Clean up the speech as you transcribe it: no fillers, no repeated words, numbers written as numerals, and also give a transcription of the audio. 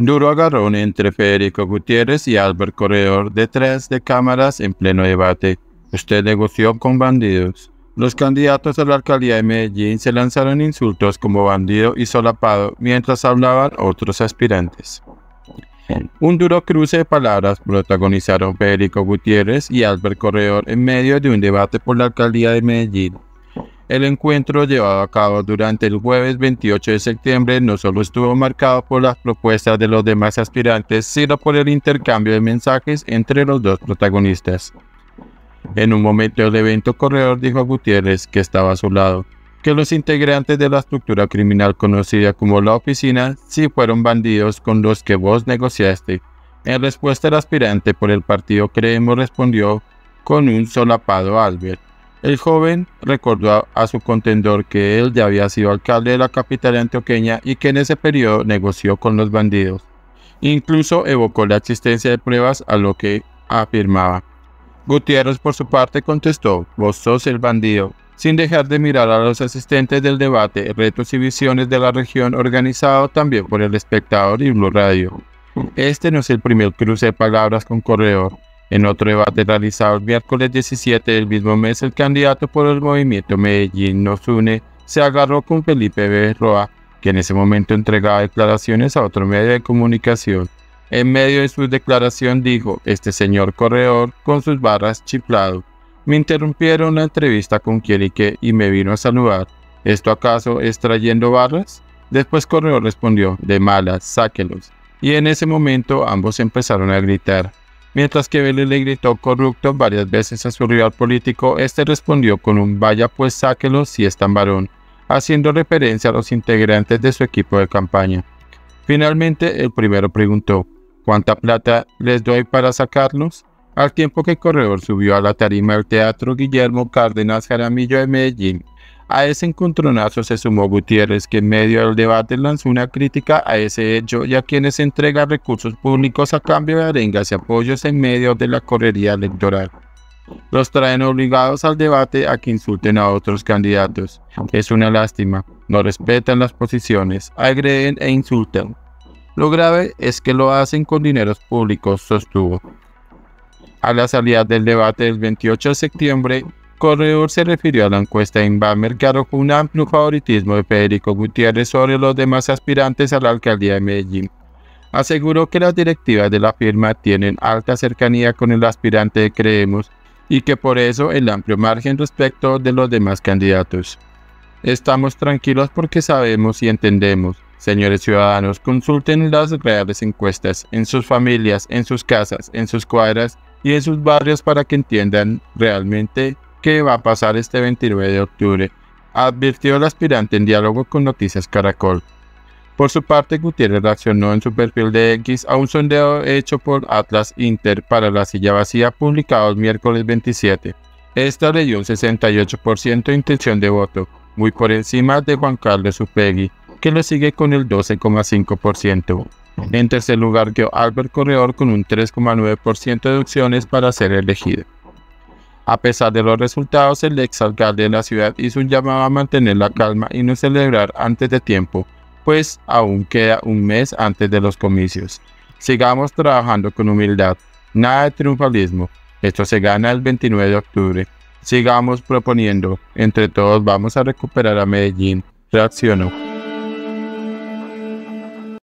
Duro agarrón entre Federico Gutiérrez y Albert Corredor detrás de cámaras en pleno debate. Usted negoció con bandidos. Los candidatos a la alcaldía de Medellín se lanzaron insultos como bandido y solapado mientras hablaban otros aspirantes. Un duro cruce de palabras protagonizaron Federico Gutiérrez y Albert Corredor en medio de un debate por la alcaldía de Medellín. El encuentro llevado a cabo durante el jueves 28 de septiembre no solo estuvo marcado por las propuestas de los demás aspirantes, sino por el intercambio de mensajes entre los dos protagonistas. En un momento del evento, Corredor dijo a Gutiérrez, que estaba a su lado, que los integrantes de la estructura criminal conocida como la oficina sí fueron bandidos con los que vos negociaste. En respuesta, el aspirante por el partido Creemos respondió con un solapado a Albert. El joven recordó a su contendor que él ya había sido alcalde de la capital antioqueña y que en ese periodo negoció con los bandidos. Incluso evocó la existencia de pruebas a lo que afirmaba. Gutiérrez, por su parte, contestó: "Vos sos el bandido", sin dejar de mirar a los asistentes del debate, retos y visiones de la región, organizado también por El Espectador y Blue Radio. Este no es el primer cruce de palabras con Corredor. En otro debate realizado el miércoles 17 del mismo mes, el candidato por el movimiento Medellín Nos Une se agarró con Felipe Berroa, que en ese momento entregaba declaraciones a otro medio de comunicación. En medio de su declaración dijo: "Este señor Corredor, con sus barras chiflado, me interrumpieron la entrevista con quien y qué y me vino a saludar. ¿Esto acaso es trayendo barras?". Después Corredor respondió: "De malas, sáquelos". Y en ese momento ambos empezaron a gritar. Mientras que Vélez le gritó corrupto varias veces a su rival político, este respondió con un "vaya pues sáquelo si es tan varón", haciendo referencia a los integrantes de su equipo de campaña. Finalmente, el primero preguntó: "¿Cuánta plata les doy para sacarlos?", al tiempo que Corredor subió a la tarima del Teatro Guillermo Cárdenas Jaramillo de Medellín. A ese encontronazo se sumó Gutiérrez, que en medio del debate lanzó una crítica a ese hecho y a quienes entregan recursos públicos a cambio de arengas y apoyos en medio de la correría electoral. Los traen obligados al debate a que insulten a otros candidatos. Es una lástima, no respetan las posiciones, agreden e insultan. Lo grave es que lo hacen con dineros públicos, sostuvo. A la salida del debate del 28 de septiembre, Corredor se refirió a la encuesta de Invamer que arrojó un amplio favoritismo de Federico Gutiérrez sobre los demás aspirantes a la alcaldía de Medellín. Aseguró que las directivas de la firma tienen alta cercanía con el aspirante de Creemos y que por eso el amplio margen respecto de los demás candidatos. "Estamos tranquilos porque sabemos y entendemos. Señores ciudadanos, consulten las reales encuestas en sus familias, en sus casas, en sus cuadras y en sus barrios para que entiendan realmente qué va a pasar este 29 de octubre, advirtió el aspirante en diálogo con Noticias Caracol. Por su parte, Gutiérrez reaccionó en su perfil de X a un sondeo hecho por Atlas Inter para la silla vacía publicado el miércoles 27. Esta le dio un 68% de intención de voto, muy por encima de Juan Carlos Upegui, que lo sigue con el 12,5%. En tercer lugar quedó Albert Corredor con un 3,9% de opciones para ser elegido. A pesar de los resultados, el exalcalde de la ciudad hizo un llamado a mantener la calma y no celebrar antes de tiempo, pues aún queda un mes antes de los comicios. Sigamos trabajando con humildad, nada de triunfalismo, esto se gana el 29 de octubre. Sigamos proponiendo, entre todos vamos a recuperar a Medellín, reaccionó.